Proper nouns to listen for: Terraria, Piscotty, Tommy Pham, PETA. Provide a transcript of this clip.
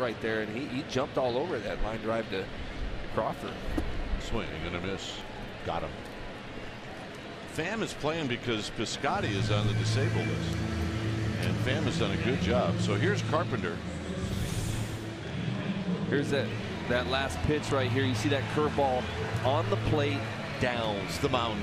right there, and he jumped all over that line drive to Crawford. Swing and a miss. Got him. Pham is playing because Piscotty is on the disabled list, and Pham has done a good job. So here's Carpenter. Here's that last pitch right here. You see that curveball on the plate, downs the mound.